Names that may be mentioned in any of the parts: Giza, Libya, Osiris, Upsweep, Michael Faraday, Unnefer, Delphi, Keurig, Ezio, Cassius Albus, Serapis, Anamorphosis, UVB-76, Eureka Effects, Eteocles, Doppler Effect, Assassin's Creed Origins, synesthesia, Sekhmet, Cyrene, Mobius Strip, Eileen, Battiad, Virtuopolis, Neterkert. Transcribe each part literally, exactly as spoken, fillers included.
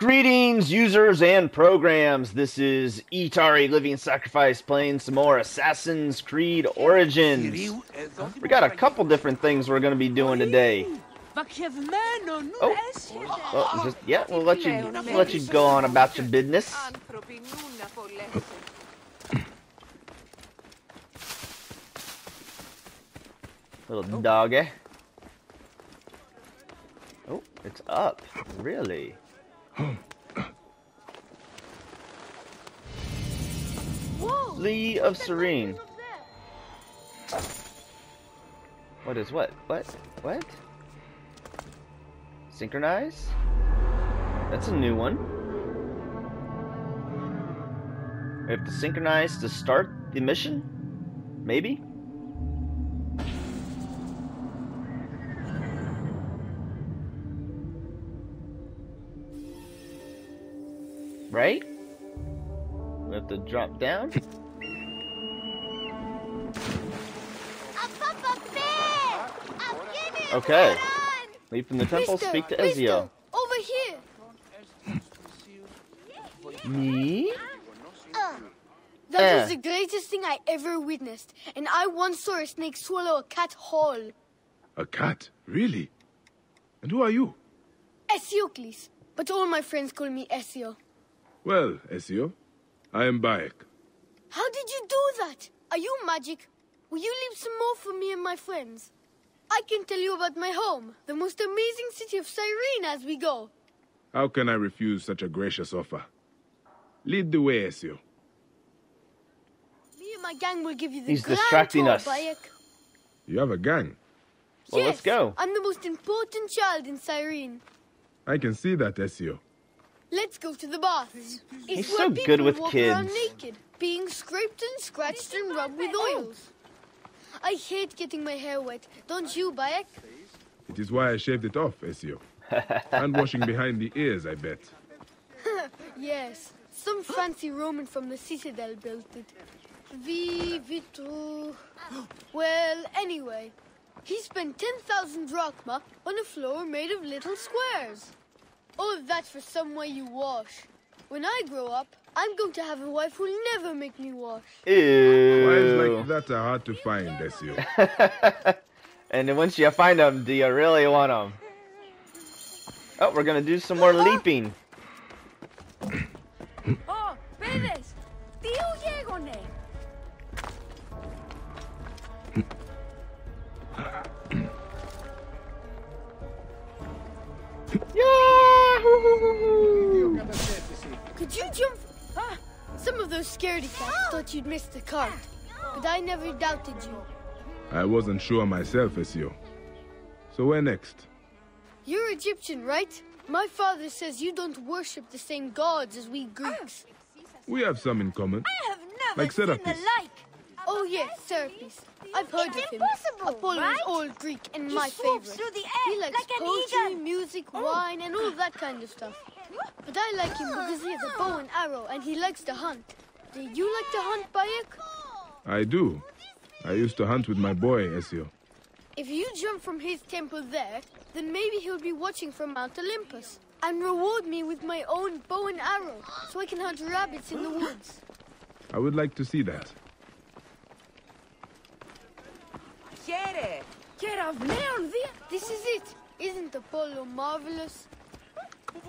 Greetings, users and programs. This is Itari Living Sacrifice playing some more Assassin's Creed Origins. We got a couple different things we're going to be doing today. Oh, oh just, yeah, we'll let you let you go on about your business. Little doggy. Oh, it's up. Really? Lee of Cyrene. What is what? What? What? Synchronize? That's a new one. We have to synchronize to start the mission? Maybe? Right? We have to drop down. Okay. Leap from the temple, Mister, speak to Ezio. Mister, over here. Me? Uh, that uh. was the greatest thing I ever witnessed, and I once saw a snake swallow a cat whole. A cat? Really? And who are you? Eteocles, but all my friends call me Ezio. Well, Ezio, I am Bayek. How did you do that? Are you magic? Will you leave some more for me and my friends? I can tell you about my home, the most amazing city of Cyrene, as we go. How can I refuse such a gracious offer? Lead the way, Ezio. Me and my gang will give you the He's grand distracting tour, us. Bayek. You have a gang? Well, yes, let's go. I'm the most important child in Cyrene. I can see that, Ezio. Let's go to the baths. It's He's where so people good with walk kids. around naked, being scraped and scratched and rubbed with oils. I hate getting my hair wet. Don't you, Bayek? It is why I shaved it off, Ezio. And washing behind the ears, I bet. Yes. Some fancy Roman from the citadel built it. Vivito. Well, anyway. He spent ten thousand drachma on a floor made of little squares. All of that for somewhere you wash. When I grow up, I'm going to have a wife who'll never make me wash. Ew. Wives like that are hard to find, Ezio. And then once you find them, do you really want them? Oh, we're going to do some more oh. leaping. Oh, babies! Yahoo! Could you jump? Huh? Some of those scaredy cats thought you'd missed the cart, but I never doubted you. I wasn't sure myself, Ezio. So where next? You're Egyptian, right? My father says you don't worship the same gods as we Greeks. We have some in common. I have never like Serapis. Seen the like. Oh yes, Serapis. I've heard it's of him. Apollo right? is all Greek and he my favorite. Through the air he likes like poetry, music, oh. wine, and all that kind of stuff. But I like him because he has a bow and arrow, and he likes to hunt. Do you like to hunt, Bayek? I do. I used to hunt with my boy, Ezio. If you jump from his temple there, then maybe he'll be watching from Mount Olympus, and reward me with my own bow and arrow, so I can hunt rabbits in the woods. I would like to see that. This is it. Isn't Apollo marvelous? We're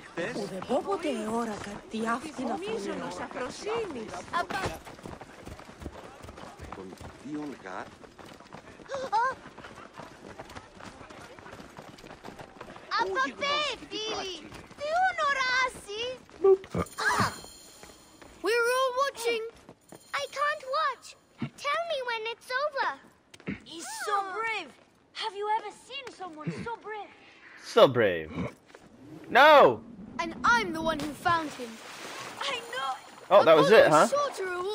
all watching. I can't watch. Tell me when it's over. He's so brave. Have you ever seen someone so brave? So brave. No! And I'm the one who found him. I know. Oh, that was it, huh?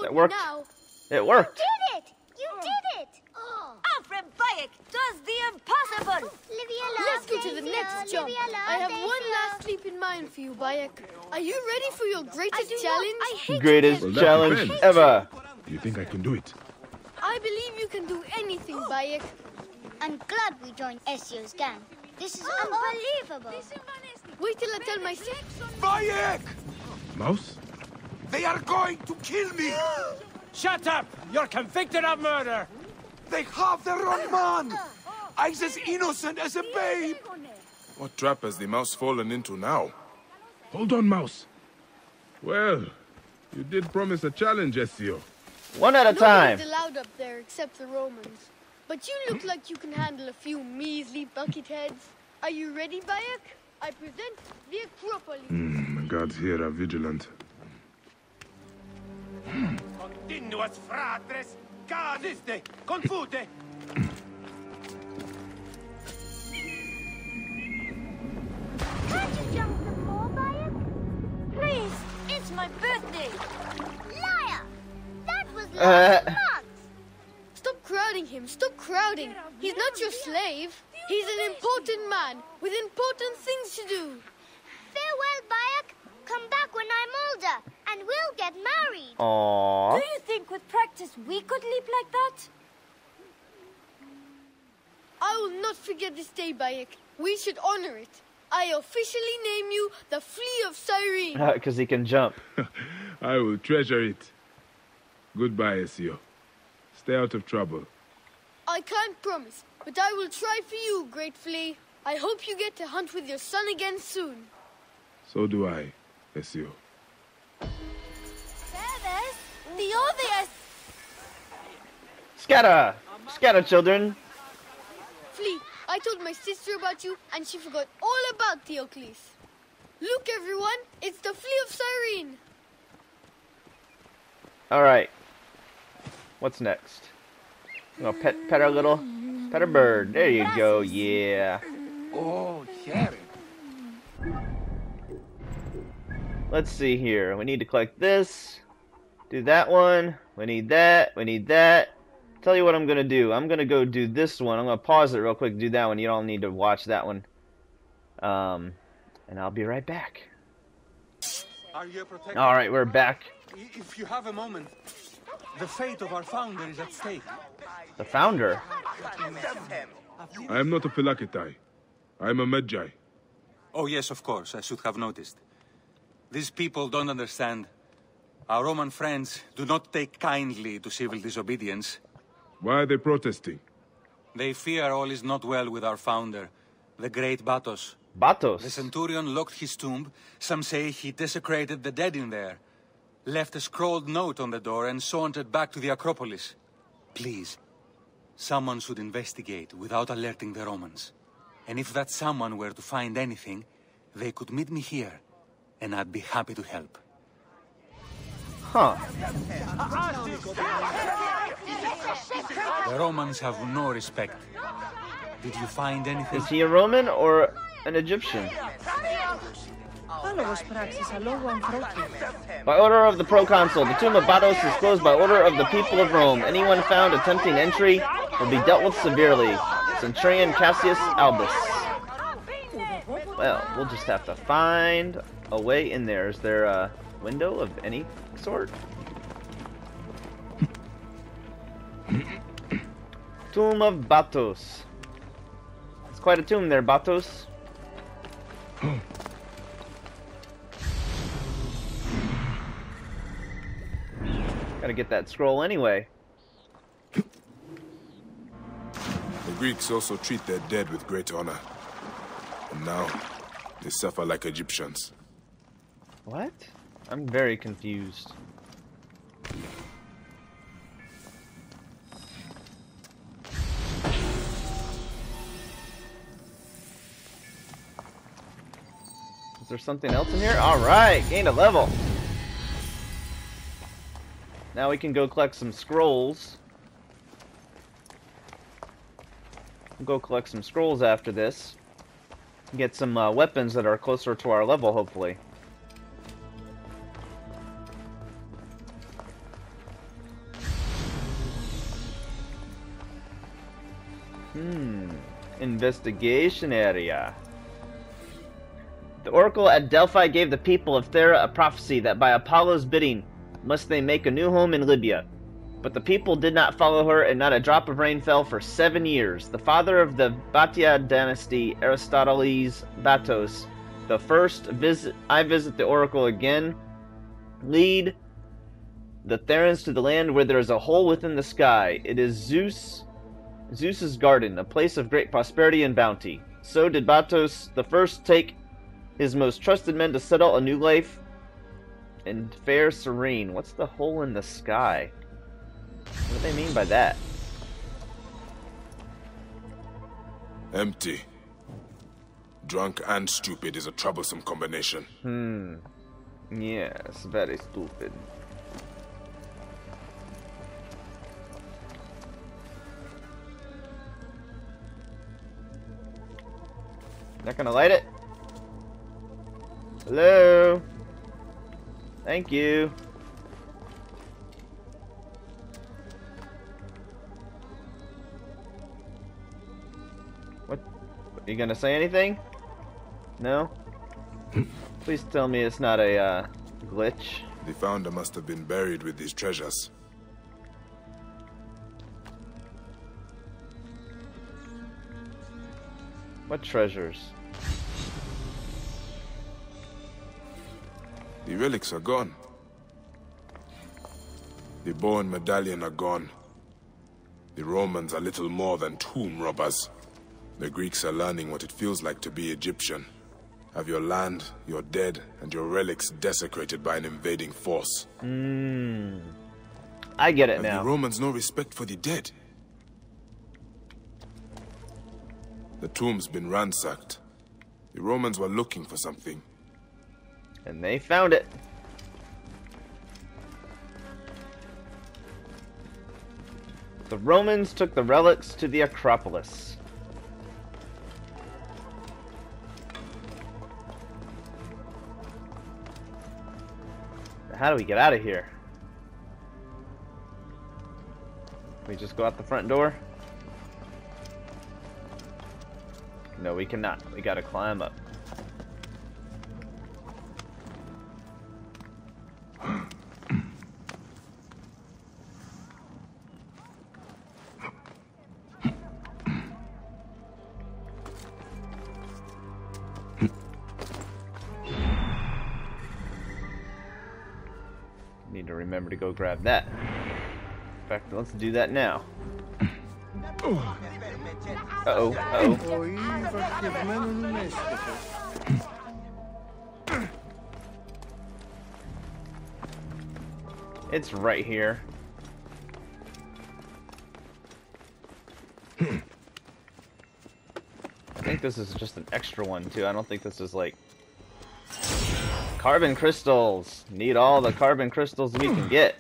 That worked. Now. It worked. You did it! You did it! Oh. Our friend Bayek does the impossible. Let's go to the next jump. I have one last leap in mind for you, Bayek. Are you ready for your greatest challenge? Greatest challenge ever. You think I can do it? I believe you can do anything, Bayek. I'm glad we joined Ezio's gang. This is oh, unbelievable. Wait till I tell my sick. Bayek! Mouse? They are going to kill me! Shut up! You're convicted of murder! They have their own man! I's as innocent as a babe! What trap has the mouse fallen into now? Hold on, Mouse. Well, you did promise a challenge, Ezio. One at a time. Nobody's allowed up there except the Romans. But you look like you can handle a few measly bucket heads. Are you ready, Bayek? I present the Acropolis. Mm, God's here are vigilant. Continuous fratres, cardiste, confute. Can't you jump some more, Bayek? Please, it's my birthday. Liar! That was last month. Stop crowding him. Stop crowding. He's not your slave. He's an important man with important things to do. Farewell, Bayek. Come back when I'm older, and we'll get married. Aww. Do you think with practice we could leap like that? I will not forget this day, Bayek. We should honor it. I officially name you the Flea of Cyrene. Because he can jump. I will treasure it. Goodbye, Ezio. Stay out of trouble. I can't promise, but I will try for you, Great Flea. I hope you get to hunt with your son again soon. So do I, Ezio. Serapis, the obvious. Scatter, scatter, children. Flea, I told my sister about you, and she forgot all about Eteocles. Look, everyone, it's the Flea of Cyrene. All right. What's next? You want to pet, pet our little, pet a bird. There you go, yeah. Oh, yeah. Let's see here. We need to collect this. Do that one. We need that. We need that. Tell you what I'm going to do. I'm going to go do this one. I'm going to pause it real quick, do that one. You don't need to watch that one. Um, and I'll be right back. Are you protected? All right, we're back. If you have a moment. The fate of our founder is at stake. The founder? I am not a Philaketai. I am a Magi. Oh yes, of course. I should have noticed. These people don't understand. Our Roman friends do not take kindly to civil disobedience. Why are they protesting? They fear all is not well with our founder, the great Batos. Batos? The centurion locked his tomb. Some say he desecrated the dead in there. Left a scrawled note on the door and sauntered back to the Acropolis. Please, someone should investigate without alerting the Romans. And if that someone were to find anything, they could meet me here, and I'd be happy to help. Huh. The Romans have no respect. Did you find anything? Is he a Roman or an Egyptian? By order of the proconsul, the tomb of Batos is closed by order of the people of Rome. Anyone found attempting entry will be dealt with severely. Centurion Cassius Albus. Well, we'll just have to find a way in there. Is there a window of any sort? Tomb of Batos. It's quite a tomb there, Batos. Gotta get that scroll anyway. The Greeks also treat their dead with great honor. And now, they suffer like Egyptians. What? I'm very confused. Is there something else in here? Alright, gained a level. Now we can go collect some scrolls. We'll go collect some scrolls after this. Get some uh, weapons that are closer to our level, hopefully. Hmm. Investigation area. The oracle at Delphi gave the people of Thera a prophecy that by Apollo's bidding must they make a new home in Libya. But the people did not follow her, and not a drop of rain fell for seven years. The father of the Battiad dynasty, Aristoteles Batos, the first visit, I visit the oracle again, lead the Therans to the land where there is a hole within the sky. It is Zeus, Zeus's garden, a place of great prosperity and bounty. So did Batos the first take his most trusted men to settle a new life in fair Cyrene. What's the hole in the sky? What do they mean by that? Empty. Drunk and stupid is a troublesome combination. Hmm. Yes, very stupid. Not gonna light it? Hello? Thank you. What? Are you gonna say anything? No? Please tell me it's not a uh, glitch. The founder must have been buried with these treasures. What treasures? The relics are gone. The bow and medallion are gone. The Romans are little more than tomb robbers. The Greeks are learning what it feels like to be Egyptian. Have your land, your dead, and your relics desecrated by an invading force. Mm. I get it now. Have the Romans no respect for the dead? The tomb's been ransacked. The Romans were looking for something. And they found it. The Romans took the relics to the Acropolis. How do we get out of here? Can we just go out the front door? No, we cannot. We gotta climb up. Need to remember to go grab that. In fact, let's do that now. Uh-oh, uh-oh. It's right here. I think this is just an extra one, too. I don't think this is like... Carbon crystals! Need all the carbon crystals we can get.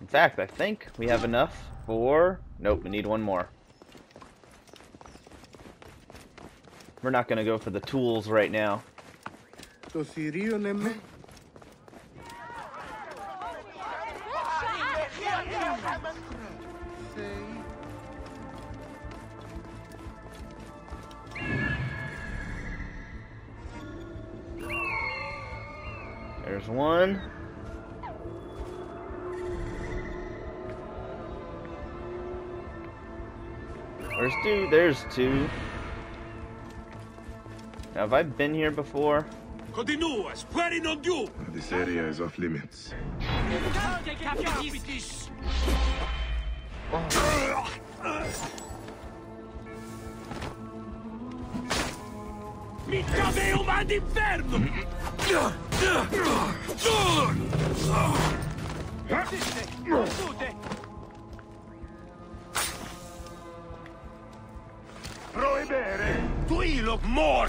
In fact, I think we have enough for... Nope, we need one more. We're not gonna go for the tools right now. There's one. There's two. There's two. Now, have I been here before? Continue, swearing on you! This area is off limits. Oh. More.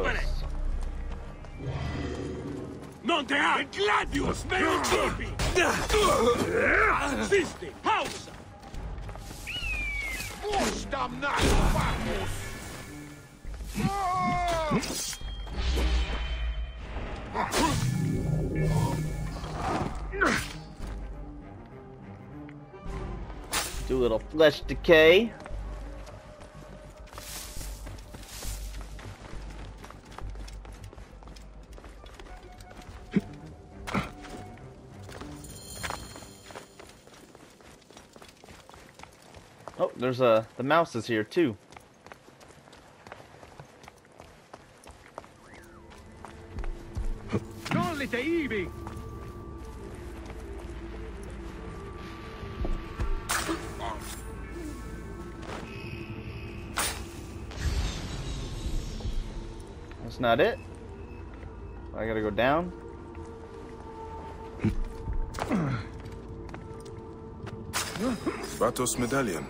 Bastardos. Non te ha gladius me lo tipi. Assisti, pausa. Mos damnat vamos. Do a little flesh decay. there's a the mouse is here too. That's not it. I gotta go down. Batos medallion.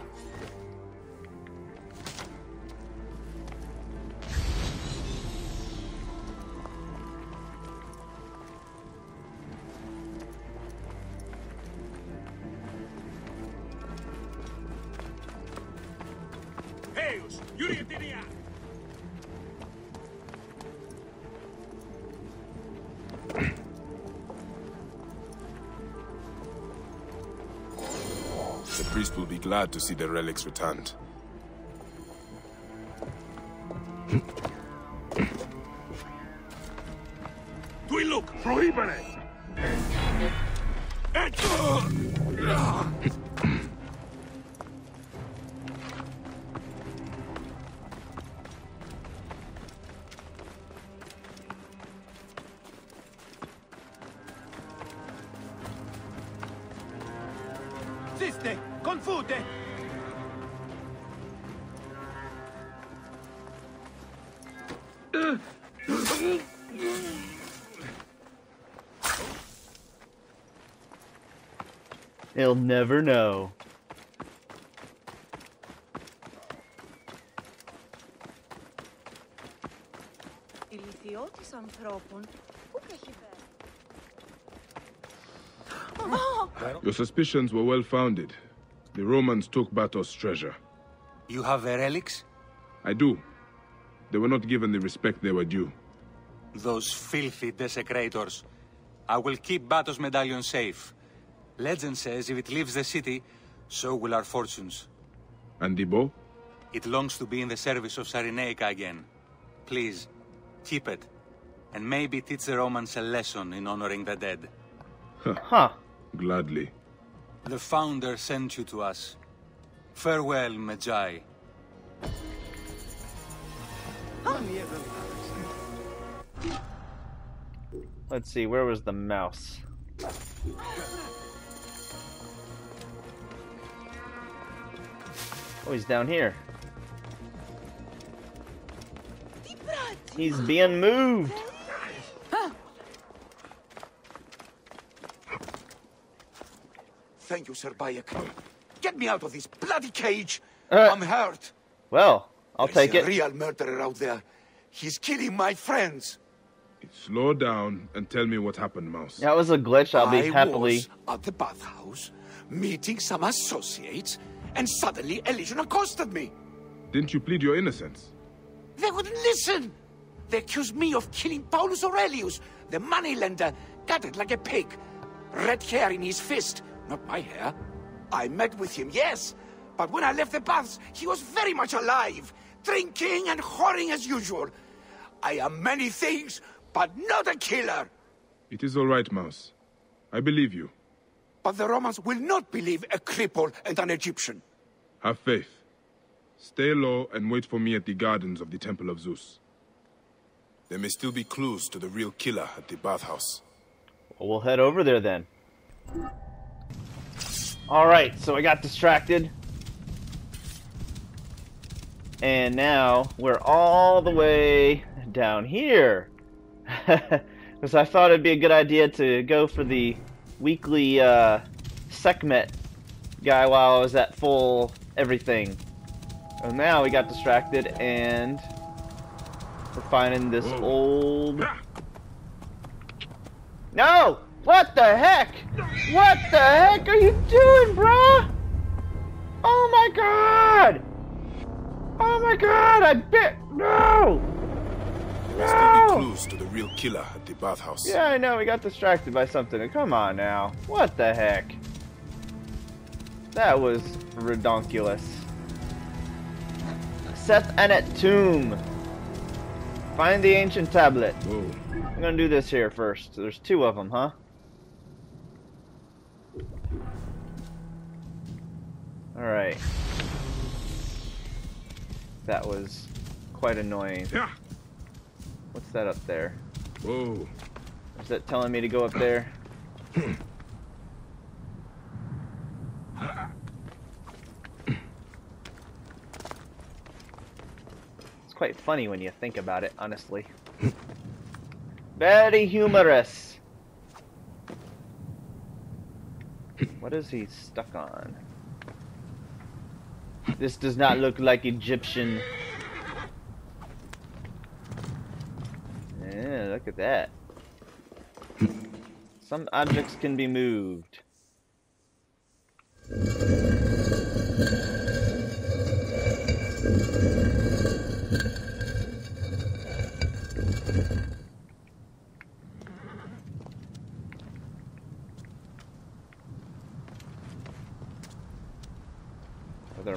Glad to see the relics returned. We look prohibit. He'll never know. Your suspicions were well founded. The Romans took Batos' treasure. You have the relics? I do. They were not given the respect they were due. Those filthy desecrators. I will keep Batos' medallion safe. Legend says if it leaves the city, so will our fortunes. And the bow? It longs to be in the service of Cyrenaica again. Please, keep it. And maybe teach the Romans a lesson in honoring the dead. Huh. huh. Gladly. The founder sent you to us. Farewell, Magi. Huh. Let's see, where was the mouse? Oh, he's down here. He's being moved. Thank you, Sir Bayek. Get me out of this bloody cage. Uh, I'm hurt. Well, I'll There's take a it. Real murderer out there. He's killing my friends. Slow down and tell me what happened, Mouse. That was a glitch. I'll be I happily was at the bathhouse, meeting some associates. And suddenly, a legion accosted me. Didn't you plead your innocence? They wouldn't listen. They accused me of killing Paulus Aurelius, the moneylender, gutted like a pig. Red hair in his fist, not my hair. I met with him, yes. But when I left the baths, he was very much alive, drinking and whoring as usual. I am many things, but not a killer. It is all right, Mouse. I believe you. But the Romans will not believe a cripple and an Egyptian. Have faith. Stay low and wait for me at the gardens of the Temple of Zeus. There may still be clues to the real killer at the bathhouse. Well, we'll head over there then. Alright, so I got distracted. And now we're all the way down here. Because I thought it'd be a good idea to go for the weekly uh, Sekhmet guy while I was at full everything. And now we got distracted and we're finding this Whoa. old... No! What the heck? What the heck are you doing, bruh? Oh my god! Oh my god, I bit... No! No! Still be clues to the real killer at the bathhouse. Yeah, I know, we got distracted by something. Come on now. What the heck? That was redonkulous. Seth-Anat tomb. Find the ancient tablet. Whoa. I'm gonna do this here first. There's two of them, huh? Alright. that was quite annoying. Yeah. What's that up there? Whoa. Is that telling me to go up there? It's quite funny when you think about it, honestly. Very humorous. What is he stuck on? This does not look like Egyptian. Yeah, look at that. Some objects can be moved.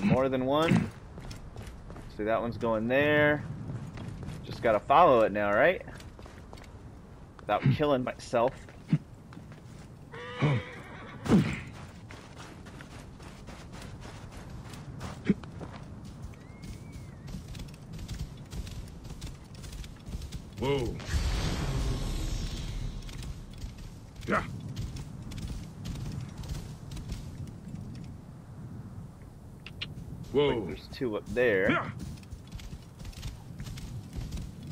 More than one. See, that one's going there. Just gotta follow it now, right? Without killing myself. Whoa. Yeah. Whoa. Like there's two up there.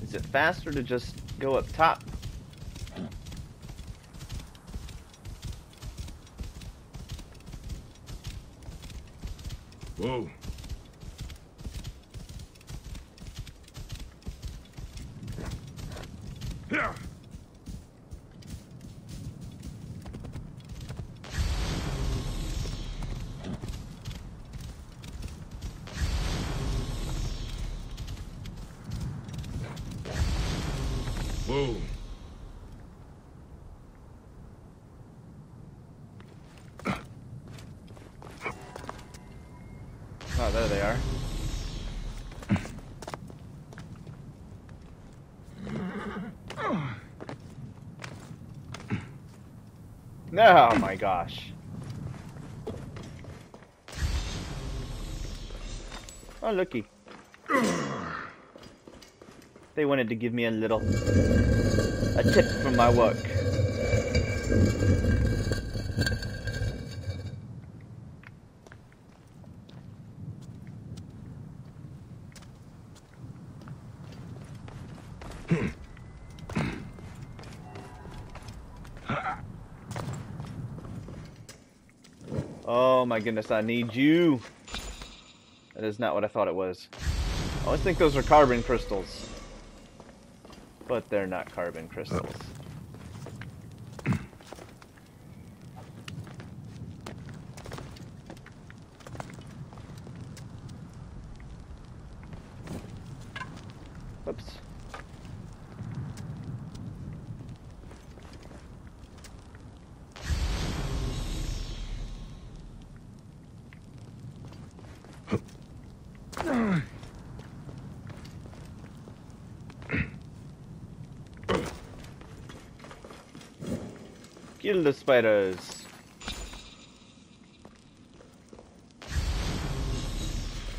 Is it faster to just go up top? Whoa. Oh my gosh. Oh, looky. They wanted to give me a little... a tip from my work. My goodness, I need you. That is not what I thought it was. I always think those are carbon crystals, but they're not carbon crystals. Oops. Kill the spiders.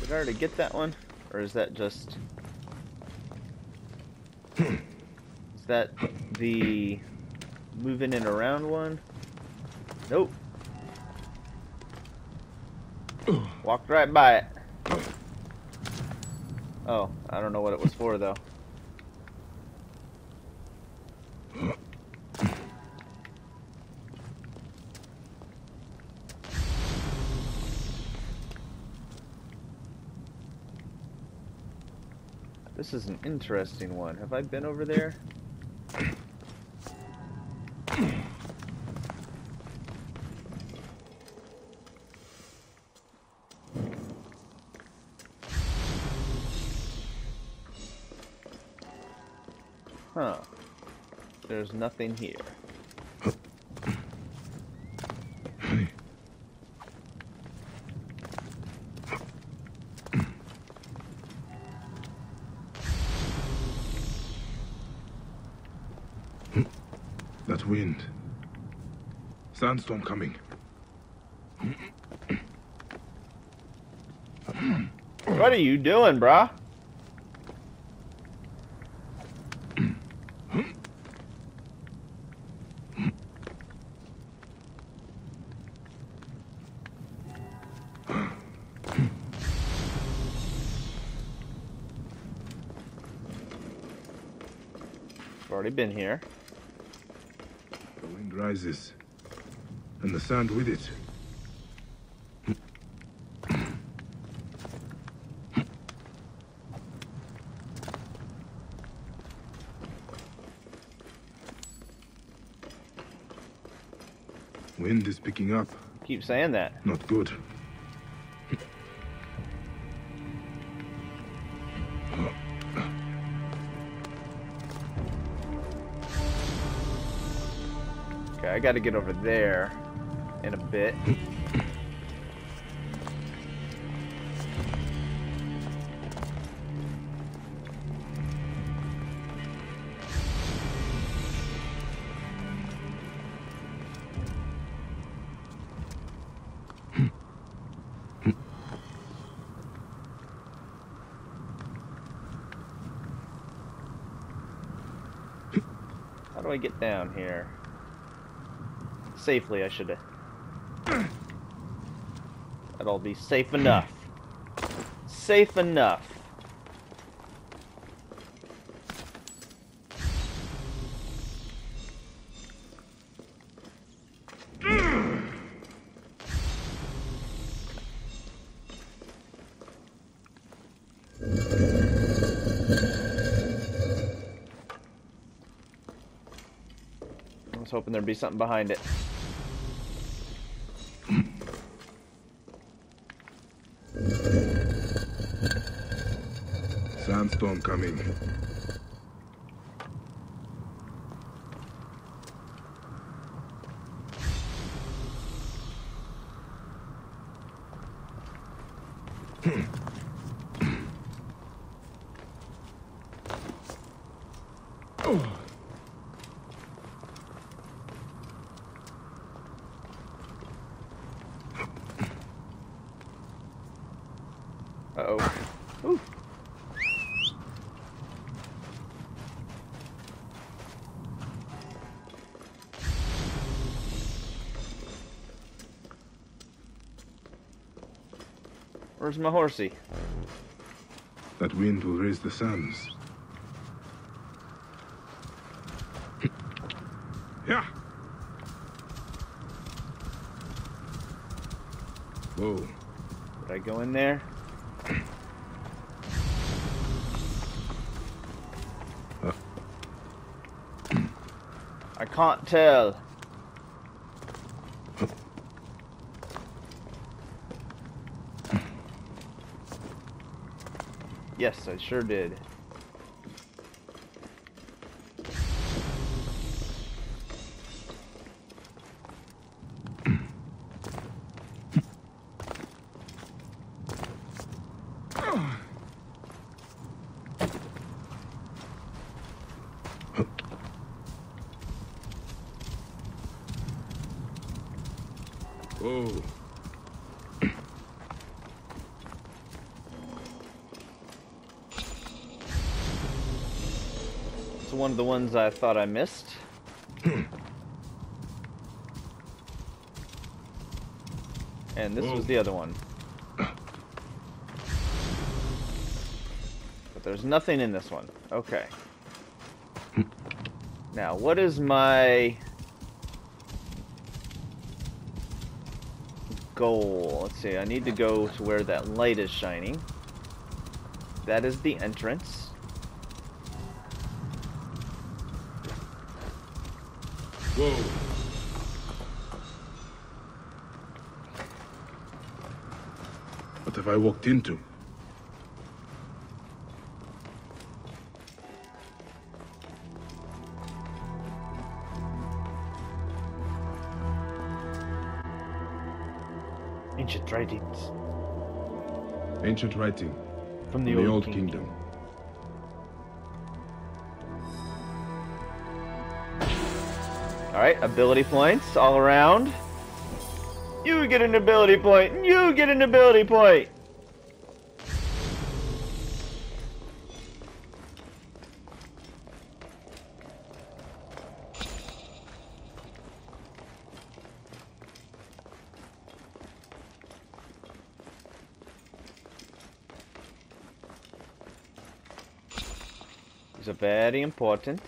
Did I already get that one? Or is that just... Is that the moving in around one? Nope. Walked right by it. Oh, I don't know what it was for though. This is an interesting one. Have I been over there? Huh. There's nothing here. Wind. Sandstorm coming. What are you doing, brah? already been here. The wind rises, and the sand with it. Wind is picking up. Keep saying that. Not good. Okay, I gotta get over there in a bit. Get down here safely. I should have. That'll be safe enough. Safe enough. Hoping there'd be something behind it. Sandstorm coming. Where's my horsey? That wind will raise the sands. Yeah. Whoa. Did I go in there? Uh. I can't tell. Yes, I sure did. Whoa. One of the ones I thought I missed. And this Whoa. was the other one. But there's nothing in this one. Okay. Now, what is my goal? Let's see. I need to go to where that light is shining. That is the entrance. Whoa. What have I walked into? Ancient writings. Ancient writing. From the, From the old, old kingdom. kingdom. Alright, ability points all around. You get an ability point, and you get an ability point! It's very important.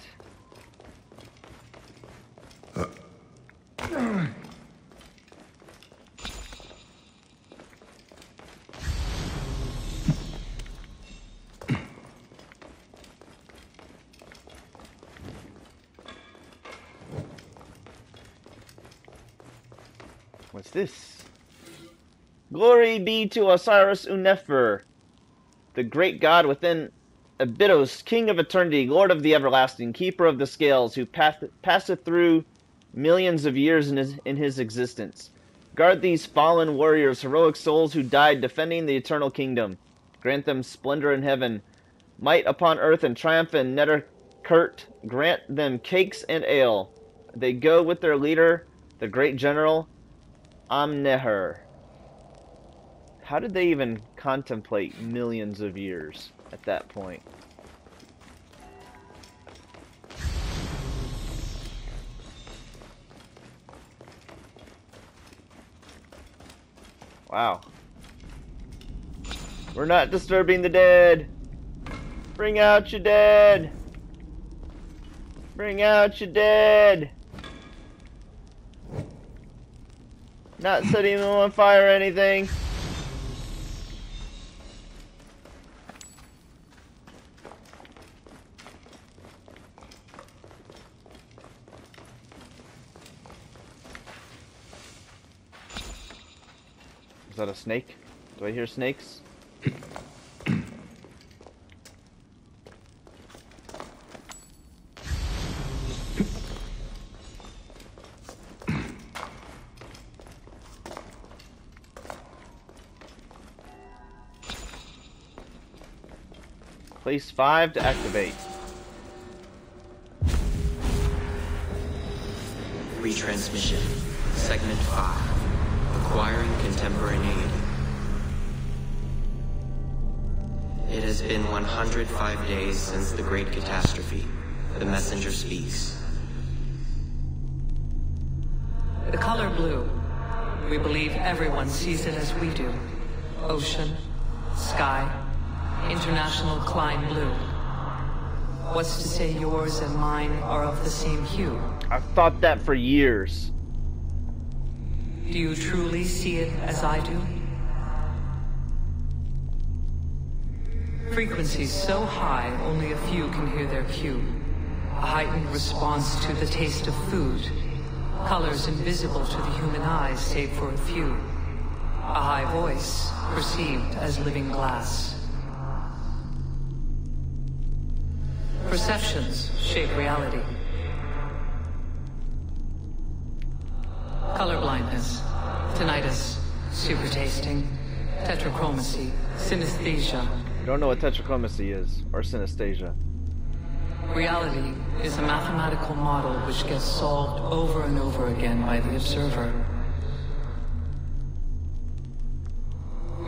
What's this? Glory be to Osiris Unnefer, the great god within Abydos, king of eternity, lord of the everlasting, keeper of the scales, who path passeth through millions of years in his, in his existence. Guard these fallen warriors, heroic souls who died defending the eternal kingdom. Grant them splendor in heaven, might upon earth, and triumph in Neterkert. Grant them cakes and ale. They go with their leader, the great general Amenher. How did they even contemplate millions of years at that point? Wow. We're not disturbing the dead. Bring out your dead. Bring out your dead. Not setting them on fire or anything. Is that a snake? Do I hear snakes? Place five to activate. Retransmission. Segment five. Acquiring contemporaneity. It has been one hundred five days since the great catastrophe. The messenger speaks. The color blue. We believe everyone sees it as we do. Ocean, sky, International Klein Blue. What's to say yours and mine are of the same hue? I've thought that for years. Do you truly see it as I do? Frequencies so high, only a few can hear their cue. A heightened response to the taste of food. Colors invisible to the human eye, save for a few. A high voice, perceived as living glass. Perceptions shape reality. Colorblindness, tinnitus, supertasting, tetrachromacy, synesthesia. I don't know what tetrachromacy is, or synesthesia. Reality is a mathematical model which gets solved over and over again by the observer.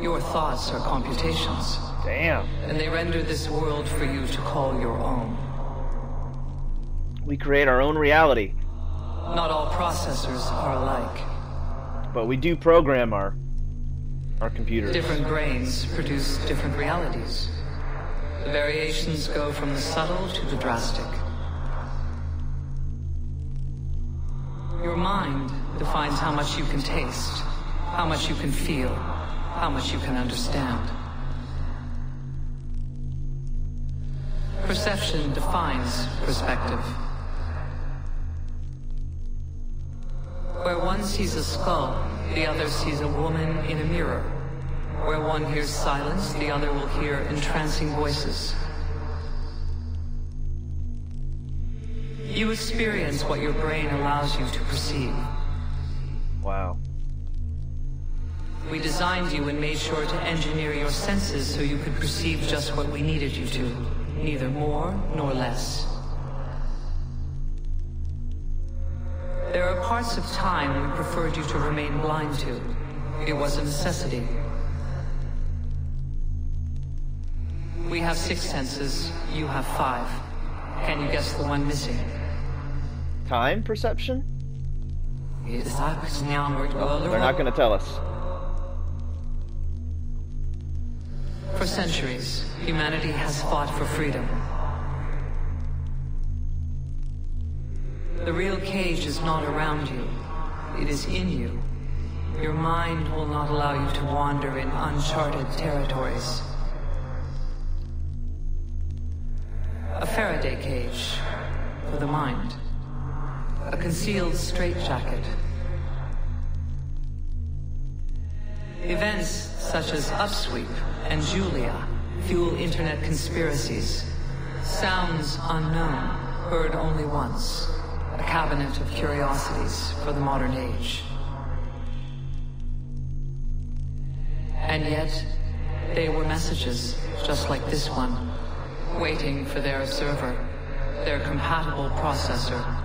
Your thoughts are computations. Damn. And they render this world for you to call your own. We create our own reality. Not all processors are alike. But we do program our, our computers. Different brains produce different realities. The variations go from the subtle to the drastic. Your mind defines how much you can taste, how much you can feel, how much you can understand. Perception defines perspective. Where one sees a skull, the other sees a woman in a mirror. Where one hears silence, the other will hear entrancing voices. You experience what your brain allows you to perceive. Wow. We designed you and made sure to engineer your senses so you could perceive just what we needed you to. Neither more nor less. There are parts of time we preferred you to remain blind to. It was a necessity. We have six senses, you have five. Can you guess the one missing? Time perception? They're not going to tell us. For centuries, humanity has fought for freedom. The real cage is not around you. It is in you. Your mind will not allow you to wander in uncharted territories. A Faraday cage for the mind. A concealed straitjacket. Events such as Upsweep and Julia fuel internet conspiracies. Sounds unknown, heard only once. A cabinet of curiosities for the modern age. And yet, they were messages, just like this one, waiting for their server, their compatible processor.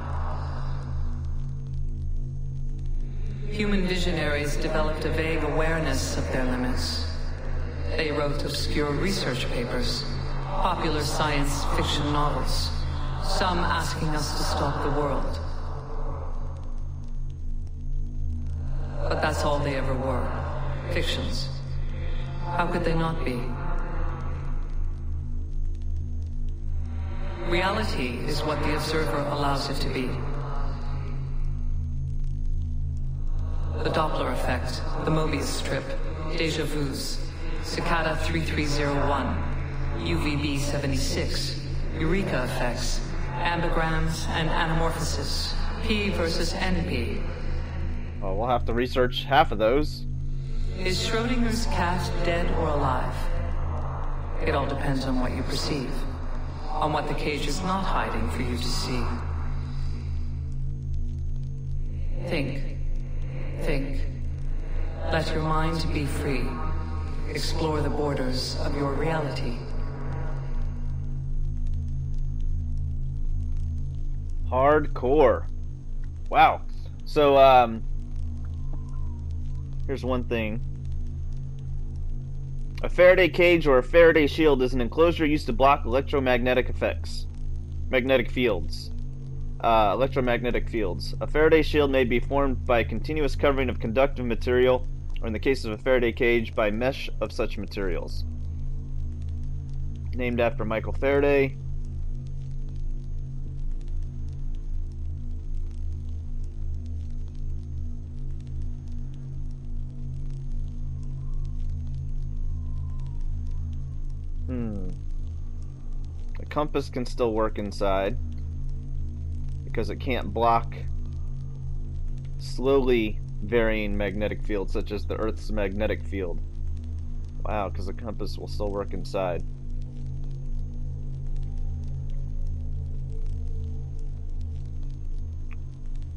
Human visionaries developed a vague awareness of their limits. They wrote obscure research papers, popular science fiction novels, some asking us to stop the world. But that's all they ever were, fictions. How could they not be? Reality is what the observer allows it to be. The Doppler effect, the Mobius strip, deja vus, Cicada three three zero one, U V B seventy-six, Eureka effects, ambigrams and anamorphosis, P versus N P. Well, we'll have to research half of those. Is Schrodinger's cat dead or alive? It all depends on what you perceive, on what the cage is not hiding for you to see. Think. Think. Let your mind be free. Explore the borders of your reality. Hardcore. Wow. So, um... here's one thing. A Faraday cage or a Faraday shield is an enclosure used to block electromagnetic effects. Magnetic fields. Uh, electromagnetic fields. A Faraday shield may be formed by a continuous covering of conductive material, or in the case of a Faraday cage, by mesh of such materials. Named after Michael Faraday. Hmm. A compass can still work inside, because it can't block slowly varying magnetic fields, such as the Earth's magnetic field. Wow, because the compass will still work inside.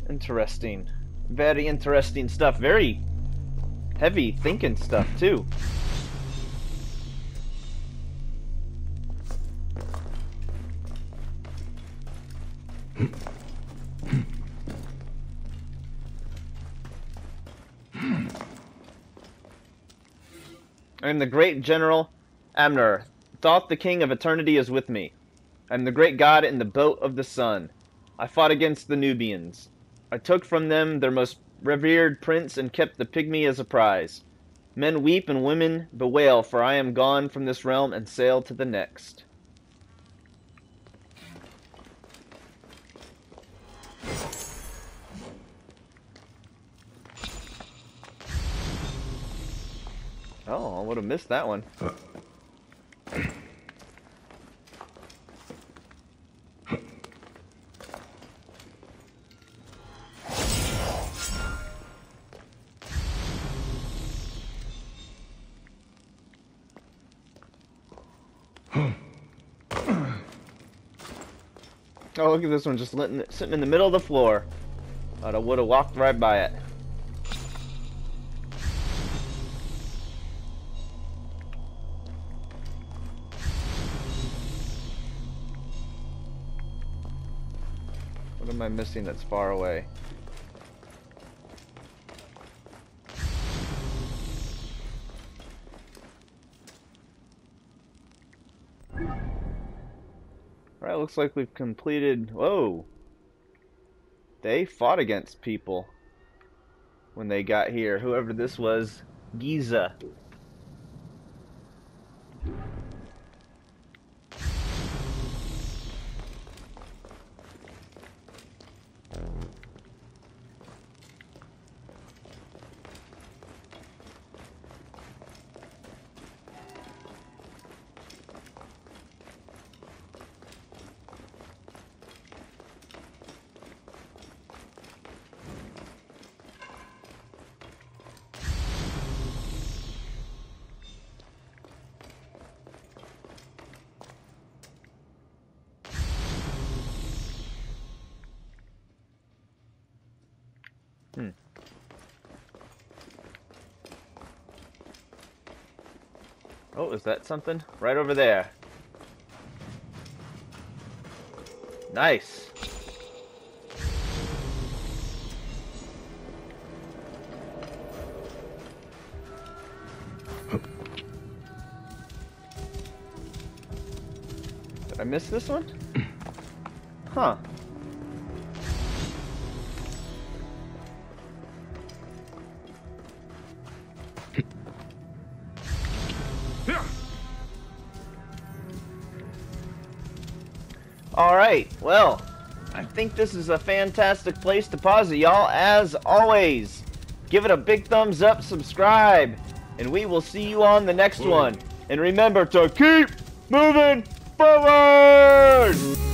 Interesting. Very interesting stuff. Very heavy thinking stuff, too. I am the great general Amenher, thought the king of eternity is with me. I am the great god in the boat of the sun. I fought against the Nubians. I took from them their most revered prince and kept the pygmy as a prize. Men weep and women bewail, for I am gone from this realm and sail to the next. Oh, I would have missed that one. Oh, look at this one, just sitting in the middle of the floor. But I would have walked right by it. What am I missing that's far away? Alright, looks like we've completed... Whoa! They fought against people when they got here. Whoever this was, Giza. Hmm. Oh, is that something? Right over there. Nice. Did I miss this one? Huh. Alright, well, I think this is a fantastic place to pause it, y'all. As always, give it a big thumbs up, subscribe, and we will see you on the next Ooh. one. And remember to keep moving forward!